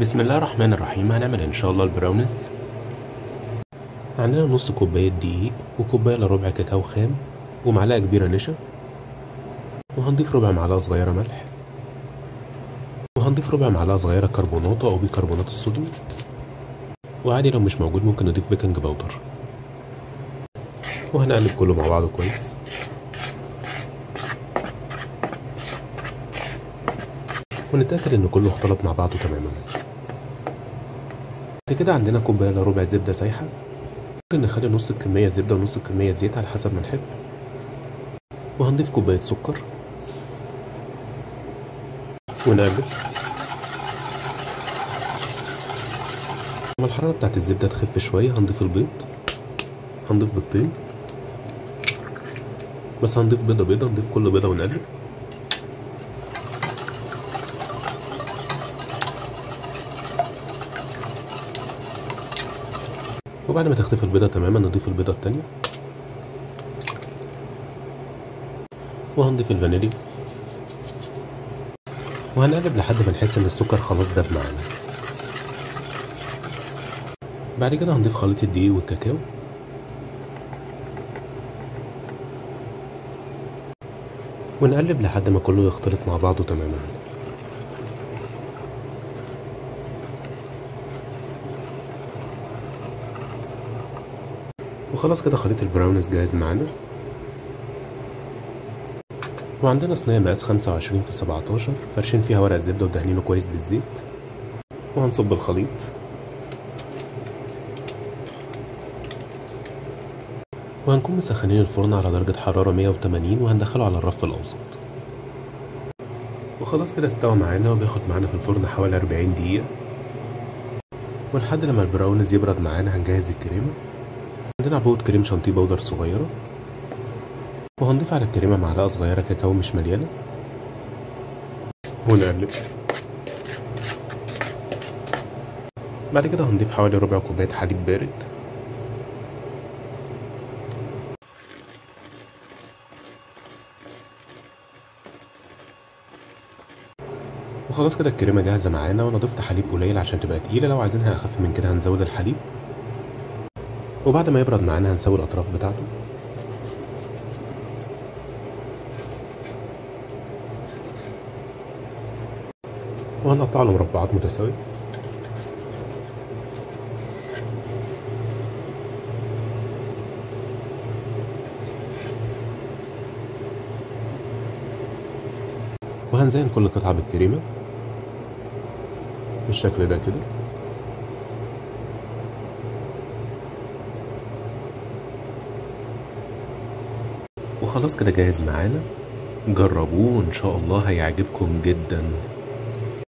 بسم الله الرحمن الرحيم. هنعمل ان شاء الله البراونيز. عندنا نص كوبايه دقيق وكوبايه الا ربع كاكاو خام ومعلقه كبيره نشا، وهنضيف ربع معلقه صغيره ملح، وهنضيف ربع معلقه صغيره كربونات او بيكربونات الصوديوم، وعادي لو مش موجود ممكن نضيف بيكنج باودر، وهنقلب كله مع بعضه كويس. ونتأكد ان كله اختلط مع بعضه تماما. بعد كده عندنا كوبايه الا ربع زبده سايحه، ممكن نخلي نص الكميه زبده ونص الكميه زيت على حسب ما نحب، وهنضيف كوبايه سكر ونقلب. لما الحراره بتاعه الزبده تخف شويه هنضيف البيض، هنضيف بيضتين بس، هنضيف بيضه بيضه، نضيف كل بيضه ونقلب. وبعد ما تختفي البيضه تماما نضيف البيضه التانيه، وهنضيف الفانيليا، وهنقلب لحد ما نحس ان السكر خلاص داب معانا. بعد كده هنضيف خليط الدقيق والكاكاو، ونقلب لحد ما كله يختلط مع بعضه تماما. وخلاص كده خليط البراونيز جاهز معانا. وعندنا صينية مقاس 25×17 فرشين فيها ورق زبدة ودهنينه كويس بالزيت، وهنصب الخليط، وهنكون مسخنين الفرن على درجة حرارة 180، وهندخله على الرف الأوسط. وخلاص كده استوى معانا، وبياخد معانا في الفرن حوالي 40 دقيقة. ولحد لما البراونيز يبرد معانا هنجهز الكريمة. عندنا عبوة كريم شانتيه بودر صغيرة، وهنضيف على الكريمة معلقة صغيرة كاكاو مش مليانة، ونقلب. بعد كده هنضيف حوالي ربع كوباية حليب بارد، وخلاص كده الكريمة جاهزة معانا. وأنا ضفت حليب قليل عشان تبقى تقيلة، لو عايزينها أخف من كده هنزود الحليب. وبعد ما يبرد معانا هنسوي الأطراف بتاعته، وهنقطع له مربعات متساوية. وهنزين كل قطعة بالكريمة بالشكل ده كده. وخلاص كده جاهز معانا، جربوه وان شاء الله هيعجبكم جدا.